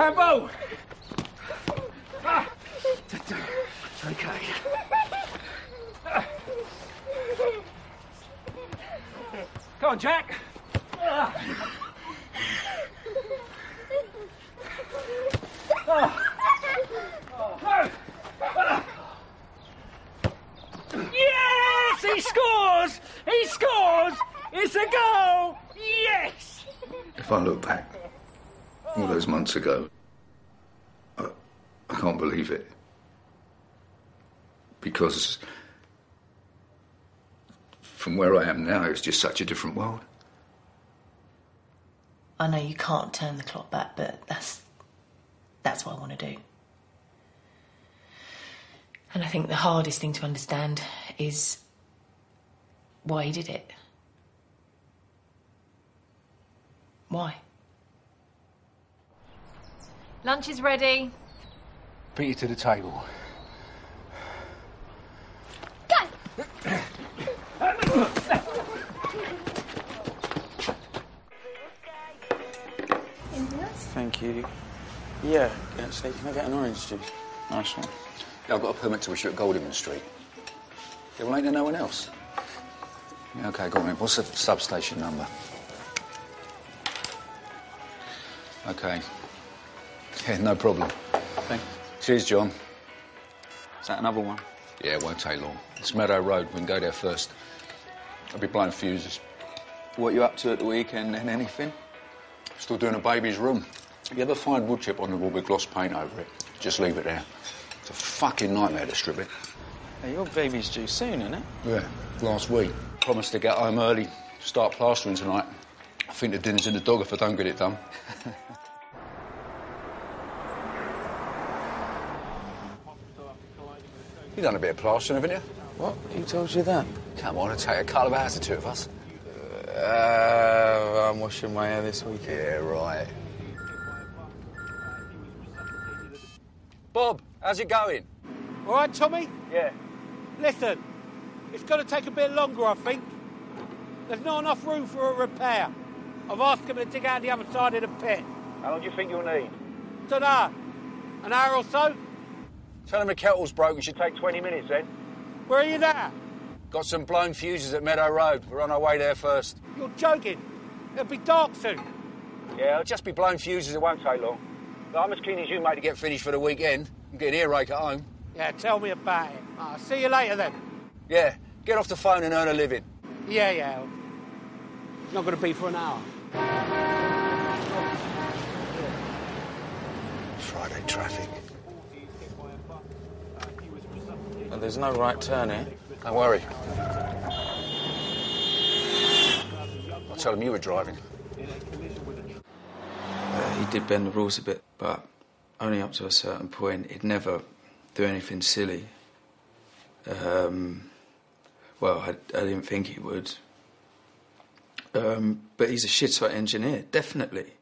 Ambo! Ah. Okay. Ah. Come on, Jack. Ah. Ah. Oh. Ah. Yes! He scores! He scores! It's a goal! Yes! If I look back, all those months ago, I can't believe it. Because from where I am now, it's just such a different world. I know you can't turn the clock back, but that's what I want to do. And I think the hardest thing to understand is why he did it. Why? Lunch is ready. Beat you to the table. Go! Thank you. Yeah, actually, can I get an orange juice? Nice one. Yeah, I've got a permit to issue at Goldman Street. Yeah, well, ain't there no one else? Yeah, OK, go on then. What's the substation number? OK. Yeah, no problem. Thanks. Cheers, John. Is that another one? Yeah, it won't take long. It's Meadow Road. We can go there first. I'll be blowing fuses. What you up to at the weekend and anything? Still doing a baby's room. You ever find wood chip on the wall with gloss paint over it? Just leave it there. It's a fucking nightmare to strip it. Hey, your baby's due soon, isn't it? Yeah, last week. Promised to get home early, start plastering tonight. I think the dinner's in the dog if I don't get it done. You've done a bit of plastering, haven't you? What? Who told you that? Come on, it'll take a couple of hours, the two of us. I'm washing my hair this week. Yeah, right. Bob, how's it going? All right, Tommy? Yeah. Listen, it's going to take a bit longer, I think. There's not enough room for a repair. I've asked him to dig out the other side of the pit. How long do you think you'll need? Dunno. An hour or so? Tell him the kettle's broken. It should take 20 minutes, then. Where are you now? Got some blown fuses at Meadow Road. We're on our way there first. You're joking. It'll be dark soon. Yeah, it'll just be blown fuses. It won't take long. But I'm as keen as you, mate, to get finished for the weekend. I'm getting earache at home. Yeah, tell me about it. I'll see you later, then. Yeah, get off the phone and earn a living. Yeah, yeah. Not going to be for an hour. Friday traffic. Well, there's no right turn here. Don't worry. I'll tell him you were driving. He did bend the rules a bit, but only up to a certain point. He'd never do anything silly. I didn't think he would. But he's a shit-hot engineer, definitely.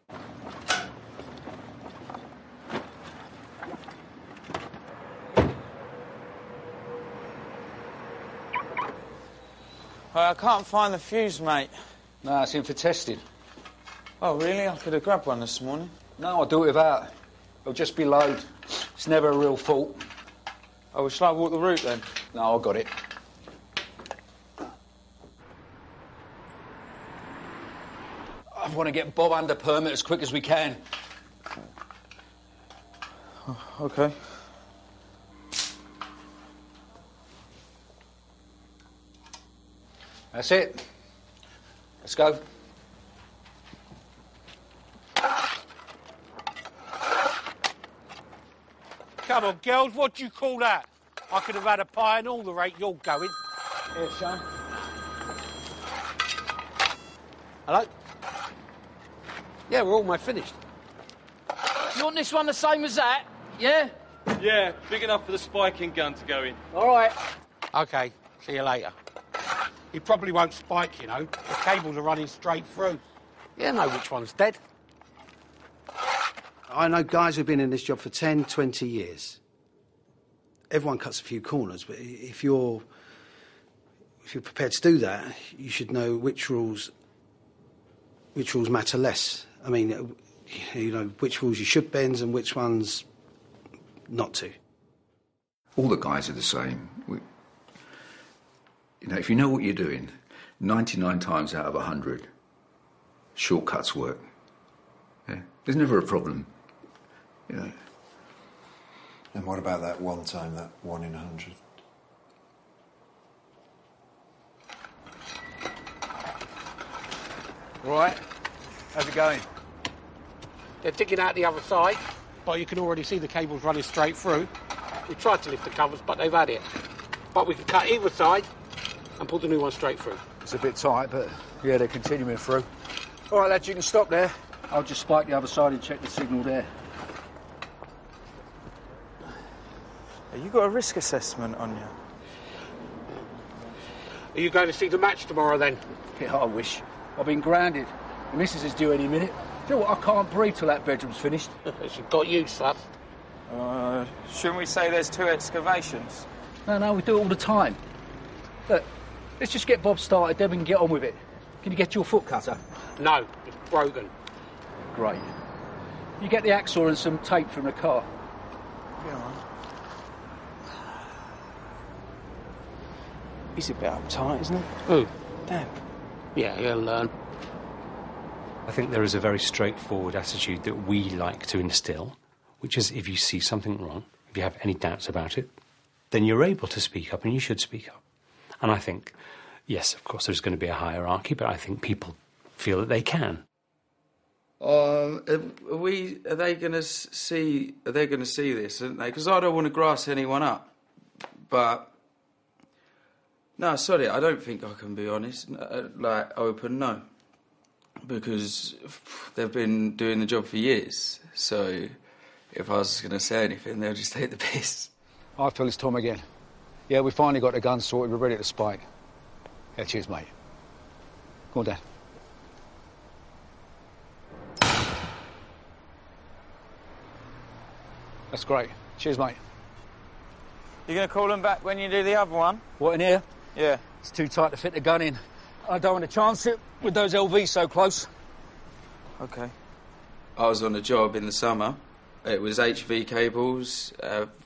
I can't find the fuse, mate. No, it's in for testing. Oh, really? I could have grabbed one this morning. No, I'll do it without. It'll just be load. It's never a real fault. Oh, well, shall I walk the route, then? No, I got it. I want to get Bob under permit as quick as we can. Oh, OK. That's it. Let's go. Come on, girls, what do you call that? I could have had a pie and all the rate you're going. Here, son. Hello? Yeah, we're almost finished. You want this one the same as that? Yeah? Yeah, big enough for the spiking gun to go in. All right. OK, see you later. He probably won't spike, you know. The cables are running straight through. You know which one's dead. I know guys who've been in this job for 10, 20 years. Everyone cuts a few corners, but if you're prepared to do that, you should know which rules matter less. I mean, you know, which rules you should bend and which ones not to. All the guys are the same. You know, if you know what you're doing, 99 times out of 100, shortcuts work. Yeah? There's never a problem, you know. And what about that one time, that 1 in 100? Right, how's it going? They're digging out the other side, but you can already see the cables running straight through. We tried to lift the covers, but they've had it. But we can cut either side and pull the new one straight through. It's a bit tight, but yeah, they're continuing through. All right, lads, you can stop there. I'll just spike the other side and check the signal there. Have you got a risk assessment on you? Are you going to see the match tomorrow, then? Yeah, I wish. I've been grounded. The missus is due any minute. Do you know what? I can't breathe till that bedroom's finished. She's got you, son. Shouldn't we say there's 2 excavations? No, we do it all the time. Look, let's just get Bob started, then we can get on with it. Can you get your foot cutter? No, it's broken. Great. You get the axle and some tape from the car. Yeah. He's a bit uptight, isn't he? Ooh. Damn. Yeah, he'll learn. I think there is a very straightforward attitude that we like to instill, which is if you see something wrong, if you have any doubts about it, then you're able to speak up and you should speak up. And I think, yes, of course, there's going to be a hierarchy, but I think people feel that they can. They're going to see this, aren't they? Because I don't want to grass anyone up, but... No, sorry, I don't think I can be honest, like, open, no. Because they've been doing the job for years, so if I was going to say anything, they'll just take the piss. I feel it's Tom again. Yeah, we finally got the gun sorted, we're ready to spike. Yeah, cheers, mate. Go on, Dad. That's great. Cheers, mate. You going to call them back when you do the other one? What, in here? Yeah. It's too tight to fit the gun in. I don't want to chance it with those LVs so close. OK. I was on a job in the summer. It was HV cables,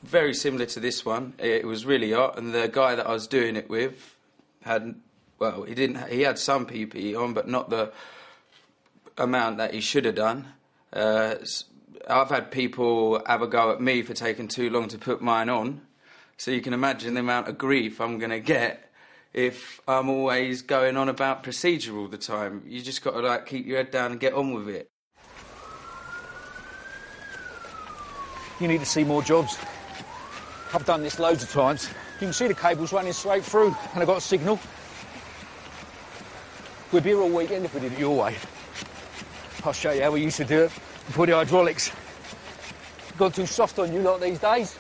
very similar to this one. It was really hot, and the guy that I was doing it with had... Well, he had some PPE on, but not the amount that he should have done. I've had people have a go at me for taking too long to put mine on, so you can imagine the amount of grief I'm going to get if I'm always going on about procedure all the time. You just got to, like, keep your head down and get on with it. You need to see more jobs. I've done this loads of times. You can see the cables running straight through, and I've got a signal. We'd be here all weekend if we did it your way. I'll show you how we used to do it before the hydraulics. Gone too soft on you lot these days.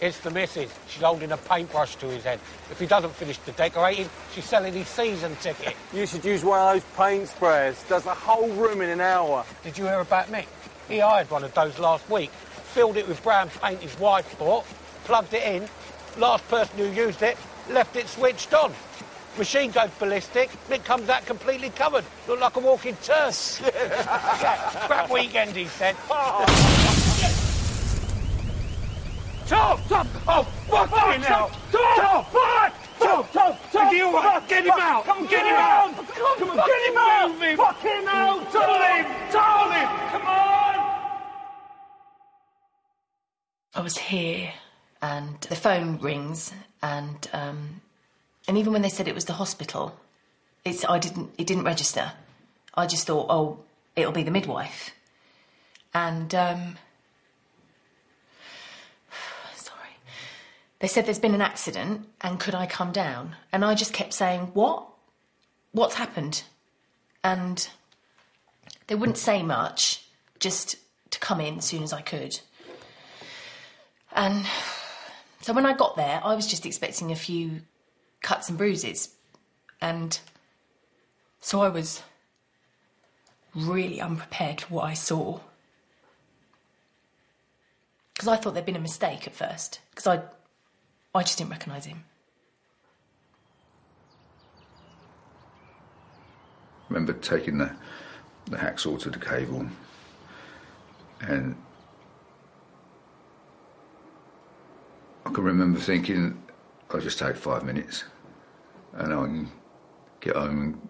It's the missus. She's holding a paintbrush to his head. If he doesn't finish the decorating, she's selling his season ticket. You should use one of those paint sprayers. Does the whole room in an hour. Did you hear about Mick? He hired one of those last week, filled it with brown paint his wife bought, plugged it in, last person who used it, left it switched on. Machine goes ballistic, Mick comes out completely covered. Looked like a walking turd. Crap weekend, he said. Tom! Tom! Oh, fuck me now! Tom! Fuck! Tom! Tom! Tom! Is he all right? Get him out! Come on, get him out! Come on, get him out! Fuck him out! Tom! Tom! Come on! I was here, and the phone rings, and even when they said it was the hospital, it didn't register. I just thought, oh, it'll be the midwife, and. They said there's been an accident, and could I come down? And I just kept saying, what? What's happened? And they wouldn't say much, just to come in as soon as I could. And so when I got there, I was just expecting a few cuts and bruises. And so I was really unprepared for what I saw. Because I thought there'd been a mistake at first, because I just didn't recognise him. I remember taking the hacksaw to the cable And I can remember thinking, I'll just take 5 minutes and I can get home and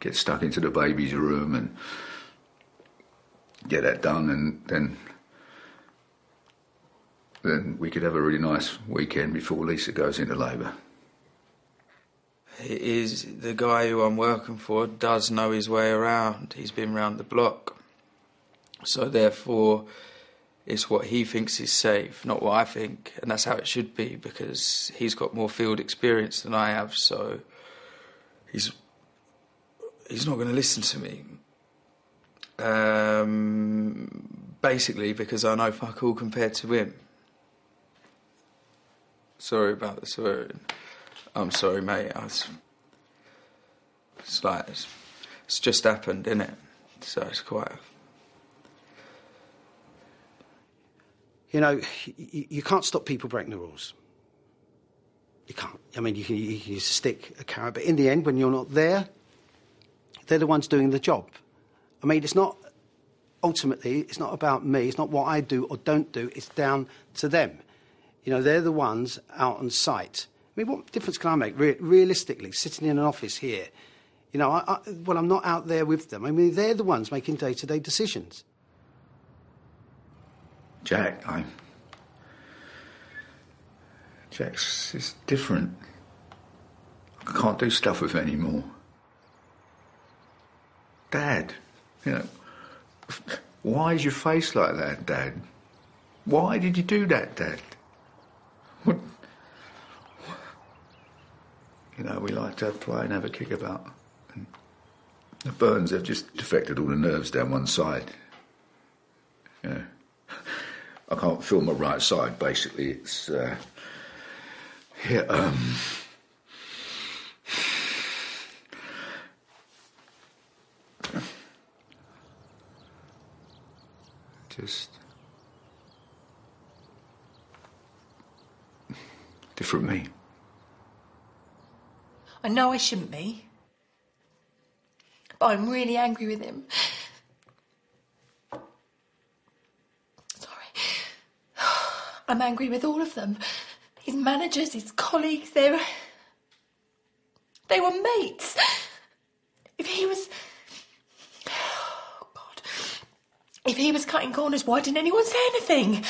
get stuck into the baby's room and get that done, and then we could have a really nice weekend before Lisa goes into labour. It is, the guy who I'm working for does know his way around. He's been round the block. So therefore, it's what he thinks is safe, not what I think. And that's how it should be, because he's got more field experience than I have, so he's not going to listen to me. Basically, because I know fuck all compared to him. Sorry about the swearing. I'm sorry, mate. It's like, it's just happened, innit? So it's quite... You know, you can't stop people breaking the rules. You can't. I mean, you can use a stick, a carrot, but in the end, when you're not there, they're the ones doing the job. I mean, it's not... Ultimately, it's not about me. It's not what I do or don't do. It's down to them. You know, they're the ones out on site. I mean, what difference can I make, realistically, sitting in an office here? You know, well, I'm not out there with them. I mean, they're the ones making day-to-day decisions. Jack's is different. I can't do stuff with him anymore. Dad, you know, why is your face like that, Dad? Why did you do that, Dad? What? You know, we like to play and have a kick about. And the burns have just affected all the nerves down one side. You know, I can't feel my right side, basically. It's, just... different me. I know I shouldn't be, but I'm really angry with him. Sorry. I'm angry with all of them. His managers, his colleagues, they were mates. If he was... Oh, God. If he was cutting corners, why didn't anyone say anything?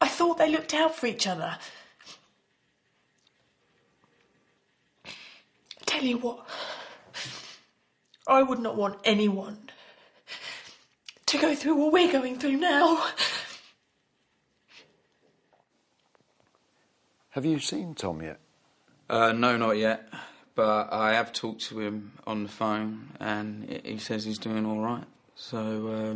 I thought they looked out for each other. Tell you what, I would not want anyone to go through what we're going through now. Have you seen Tom yet? No, not yet, but I have talked to him on the phone and he says he's doing all right. So,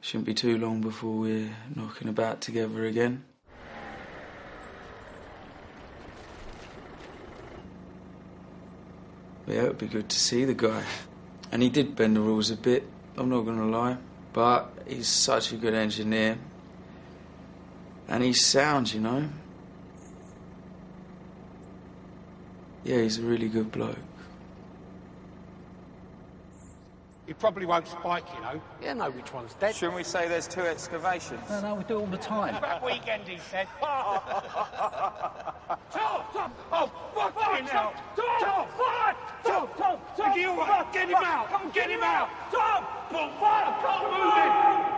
shouldn't be too long before we're knocking about together again. Yeah, it would be good to see the guy. And he did bend the rules a bit, I'm not going to lie. But he's such a good engineer. And he's sound, you know. Yeah, he's a really good bloke. He probably won't spike, you know. Yeah, know which one's dead. Shouldn't we say there's two excavations? No, we do it all the time. That weekend, he said. Tom! Oh, fucking hell! Tom! Tom! Get him out! Come get him out! Tom! Come on!